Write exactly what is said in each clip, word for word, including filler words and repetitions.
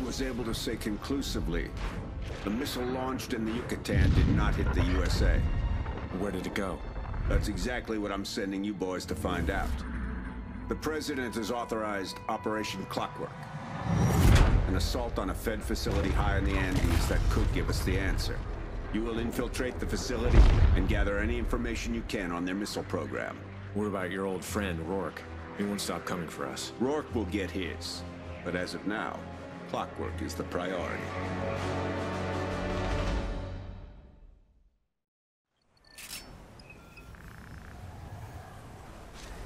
Blackbird was able to say conclusively, the missile launched in the Yucatan did not hit the U S A. Where did it go? That's exactly what I'm sending you boys to find out. The President has authorized Operation Clockwork, an assault on a Fed facility high in the Andes that could give us the answer. You will infiltrate the facility and gather any information you can on their missile program. What about your old friend, Rourke? He won't stop coming for us. Rourke will get his, but as of now, Clockwork is the priority.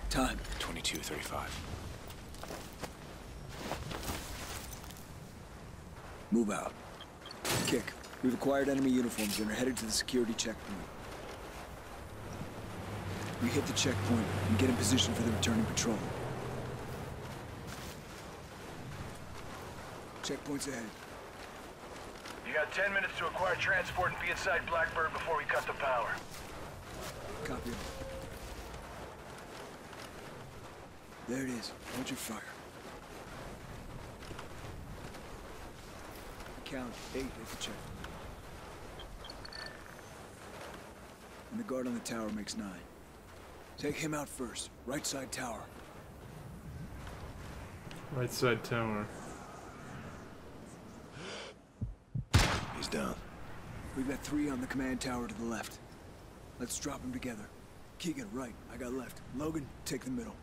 Time. twenty-two thirty-five. Move out. Kick. We've acquired enemy uniforms and are headed to the security checkpoint. We hit the checkpoint and get in position for the returning patrol. Checkpoint's ahead. You got ten minutes to acquire transport and be inside Blackbird before we cut the power. Copy. There it is. Hold your fire. Count eight at the checkpoint. And the guard on the tower makes nine. Take him out first. Right side tower. Right side tower. He's down. We've got three on the command tower to the left. Let's drop them together. Keegan, right. I got left. Logan, take the middle.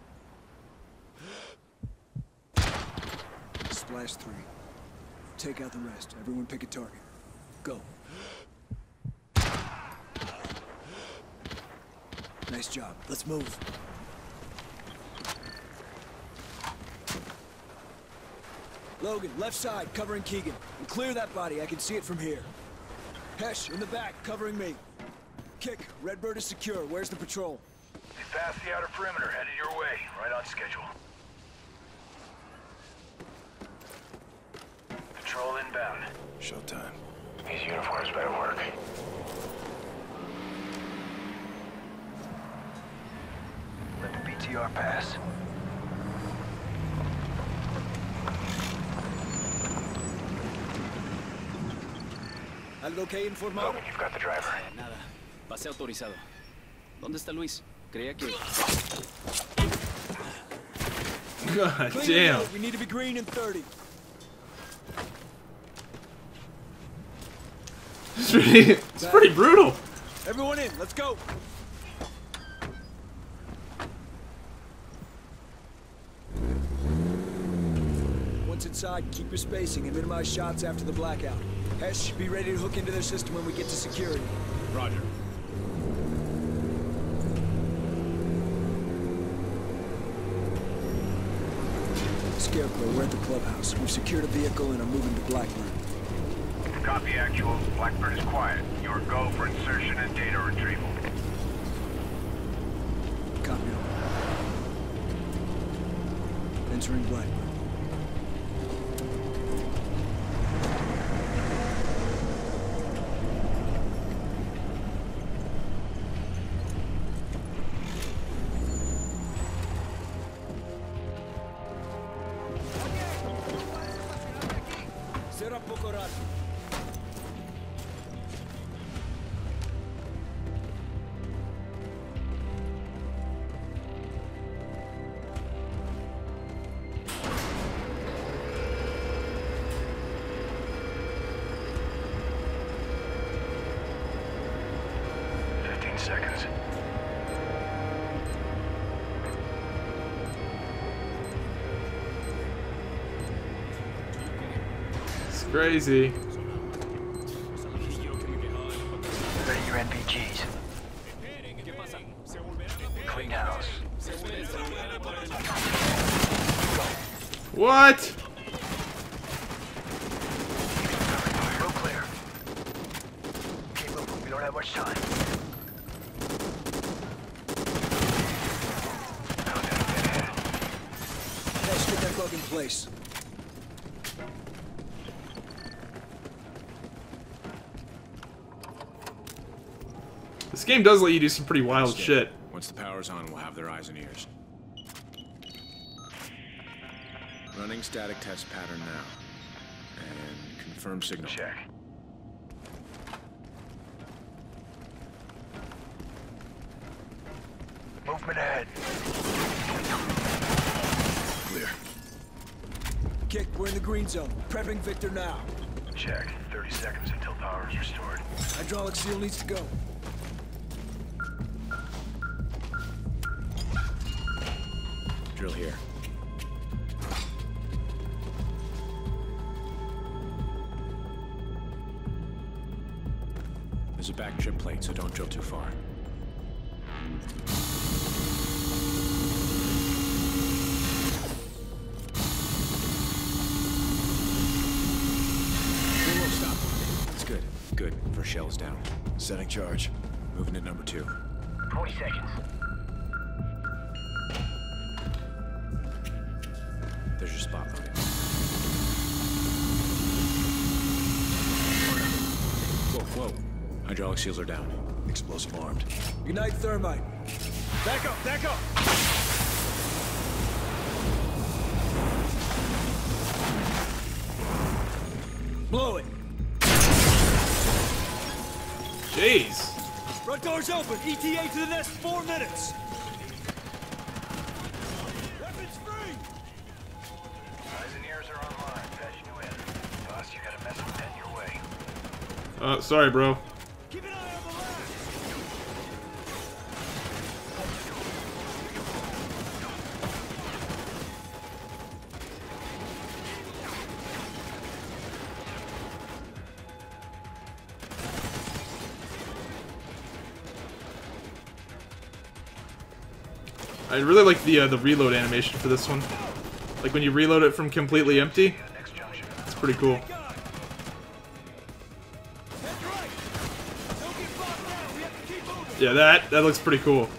Splash three. Take out the rest. Everyone pick a target. Go. Nice job. Let's move. Logan, left side, covering Keegan. And clear that body. I can see it from here. Hesh, in the back, covering me. Kick, Redbird is secure. Where's the patrol? They passed the outer perimeter. Headed your way. Right on schedule. Patrol inbound. Showtime. These uniforms better work. B T R pass. Algo que informar. Logan, you've got the driver. Nada. Pase autorizado. ¿Dónde está Luis? Creía que. God damn. We need to be green in thirty. It's pretty. It's pretty brutal. Everyone in. Let's go. Inside, keep your spacing and minimize shots after the blackout. Hesh, be ready to hook into their system when we get to security. Roger. Scarecrow, we're at the clubhouse. We've secured a vehicle and are moving to Blackburn. Copy, actual. Blackburn is quiet. Your go for insertion and data retrieval. Copy. Entering Blackburn. Seconds. It's crazy. Ready your M P Gs. Clean house. What? Go clear. Keep moving. We don't have much time. In place. This game does let you do some pretty wild Stay. shit. Once the power's on, we'll have their eyes and ears. Running static test pattern now. And confirm signal. Check. Movement ahead. Clear. Kick, we're in the green zone. Prepping Victor now. Check. thirty seconds until power is restored. Hydraulic seal needs to go. Drill here. There's a back trip plate, so don't drill too far. Shells down. Setting charge. Moving to number two. twenty seconds. There's your spotlight. Whoa, whoa. Hydraulic seals are down. Explosive armed. Ignite thermite. Back up, back up! Blow it! Jeez. Front door's open. E T A to the nest. Four minutes. Weapons free. Eyes and ears are online. Patch new in. Boss, you got a message sent your way. Uh, sorry, bro. Keep an eye on the I really like the uh, the reload animation for this one. Like when you reload it from completely empty, it's pretty cool. Yeah, that that looks pretty cool.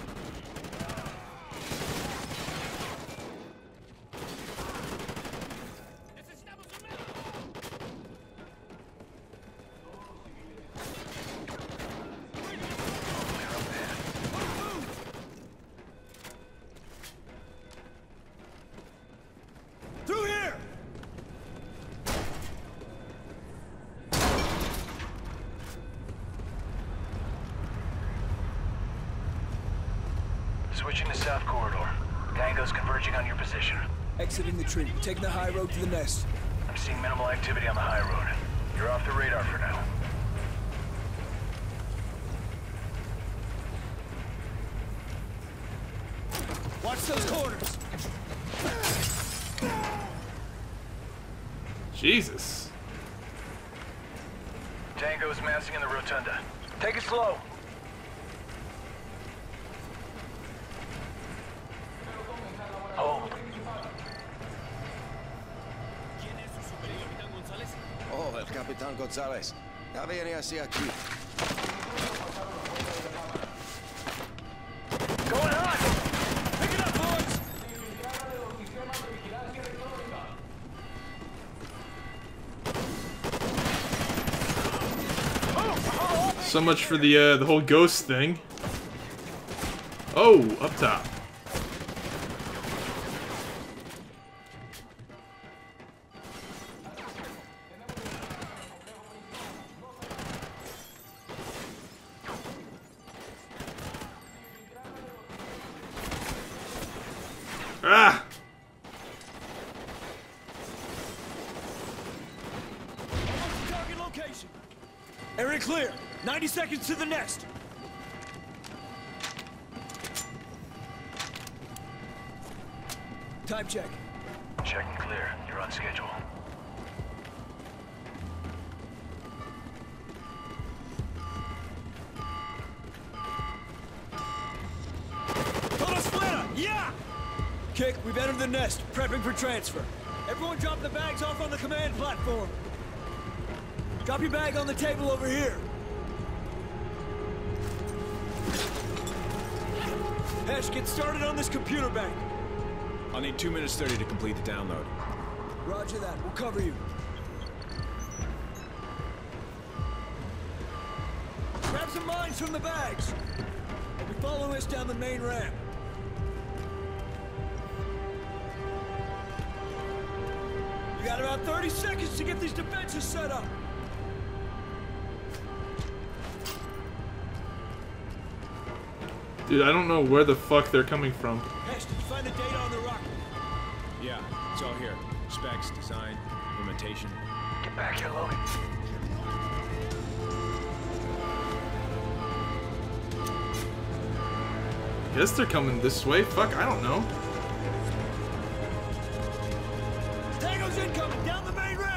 Switching to south corridor. Tango's converging on your position. Exiting the tree. Taking the high road to the nest. I'm seeing minimal activity on the high road. You're off the radar for now. Watch those corners! Jesus. Tango's massing in the rotunda. Take it slow. Capitán González, ya viene hacia aquí. Going on! Pick it up, boys! So much for the uh, the whole ghost thing. Oh, up top. Ah! Target location. Area clear. ninety seconds to the nest. Time check. Check and clear. You're on schedule. Kick, we've entered the nest, prepping for transfer. Everyone drop the bags off on the command platform. Drop your bag on the table over here. Hesh, get started on this computer bank. I'll need two minutes thirty to complete the download. Roger that, we'll cover you. Grab some mines from the bags. They'll be following us down the main ramp. We got about thirty seconds to get these defenses set up. Dude, I don't know where the fuck they're coming from. Hesh, did you find the data on the rocket? Yeah, it's all here. Specs, design, implementation. Get back here, Logan. I guess they're coming this way. Fuck, I don't know. Tango's incoming down the main ramp.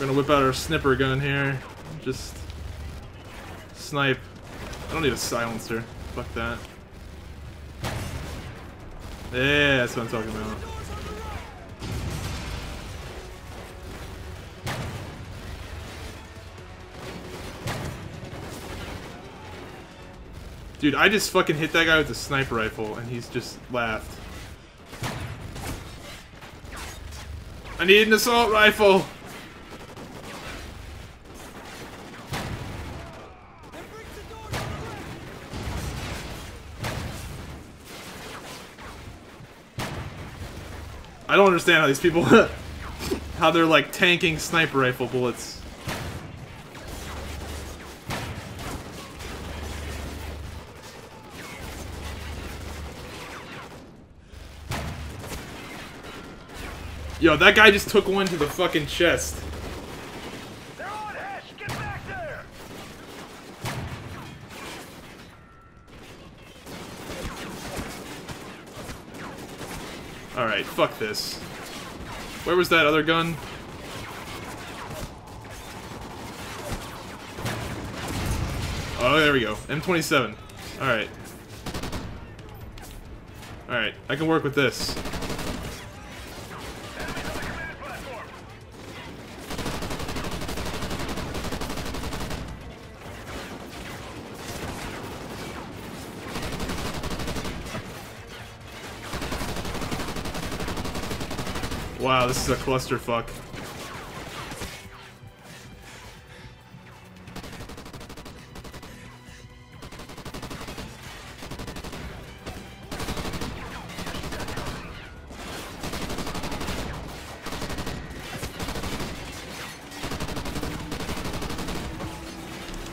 Gonna whip out our sniper gun here. Just snipe. I don't need a silencer. Fuck that. Yeah, that's what I'm talking about. Dude, I just fucking hit that guy with the sniper rifle and he's just laughed. I need an assault rifle! I don't understand how these people, how they're like tanking sniper rifle bullets. Yo, that guy just took one to the fucking chest. They're on Hesh, get back there. All right, fuck this. Where was that other gun? Oh, there we go. M twenty-seven. All right. All right, I can work with this. Wow, this is a clusterfuck.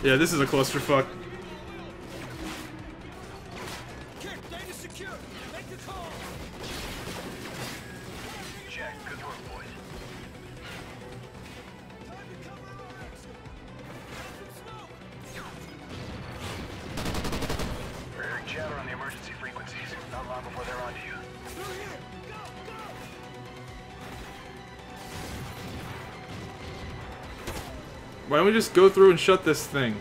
Yeah, this is a clusterfuck. Why don't we just go through and shut this thing?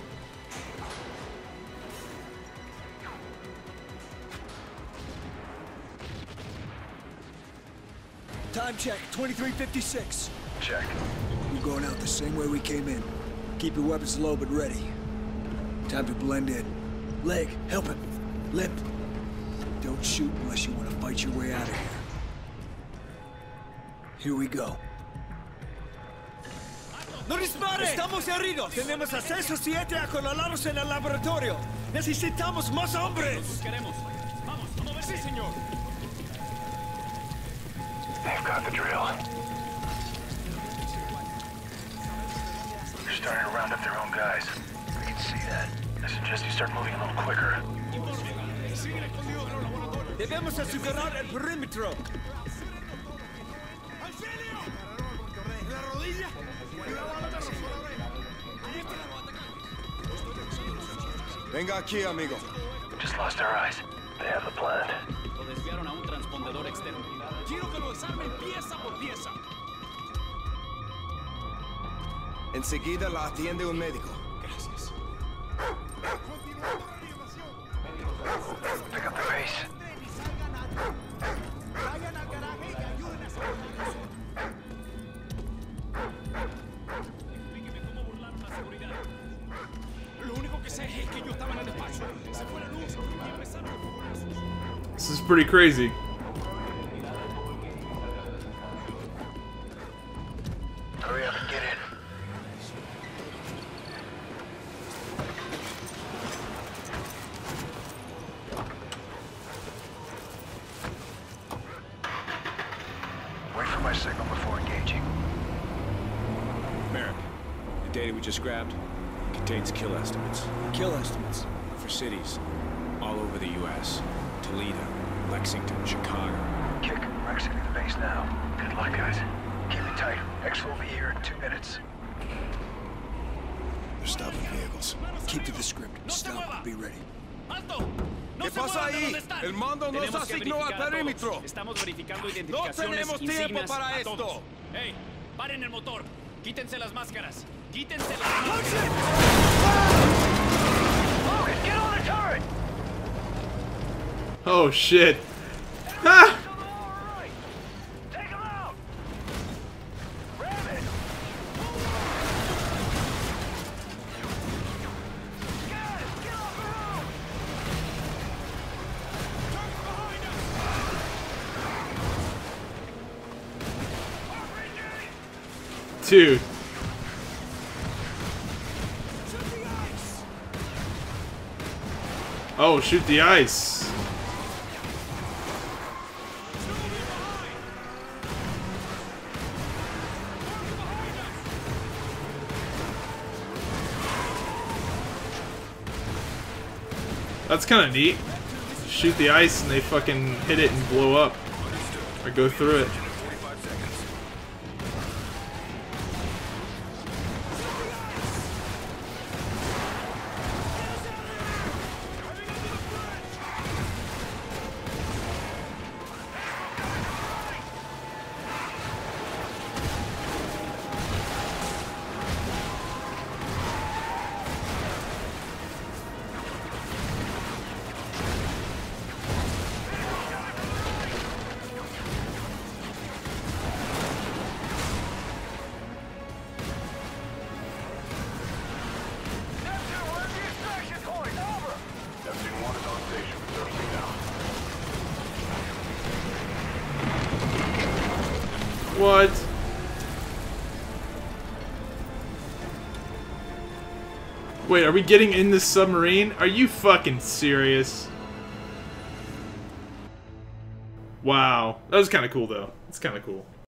Time check, twenty-three fifty-six. Check. We're going out the same way we came in. Keep your weapons low but ready. Time to blend in. Leg, help him. Lip. Don't shoot unless you want to fight your way out of here. Here we go. ¡No dispare! Estamos heridos. Tenemos acceso siete acorralados en el laboratorio. Necesitamos más hombres. Los buscaremos. Vamos, a moverse, señor. They've got the drill. They're starting to round up their own guys. We can see that. I suggest you start moving a little quicker. Debemos asegurar el perímetro. Venga aquí, amigo. Just lost our eyes. They have the plan. Lo desviaron a un transpondedor externo. Quiero que lo desarmen pieza por pieza. Enseguida la atiende un médico. Gracias. This is pretty crazy. Hurry up and get in. Wait for my signal before engaging. Merrick, the data we just grabbed contains kill estimates. Kill estimates? For cities. All over the U S Toledo, Lexington, Chicago. Kick, we're exiting the base now. Good luck, guys. Keep it tight. Exfil over here in two minutes. They're stopping vehicles. Keep to the script. Stop. Be ready. Alto! ¿Qué pasa ahí? El mando nos asignó al perímetro. Estamos verificando identificaciones. No tenemos tiempo para esto. Hey, paren el motor. Quítense las máscaras. Quítense las máscaras. Logan, get on the turret. Oh shit. Ah! Take him out. Ram it. Guys, get off the road. Turn behind us. Dude. Shoot the ice. Oh, shoot the ice. That's kind of neat. Shoot the ice and they fucking hit it and blow up. Or go through it. What? Wait, are we getting in this submarine? Are you fucking serious? Wow. That was kind of cool, though. It's kind of cool.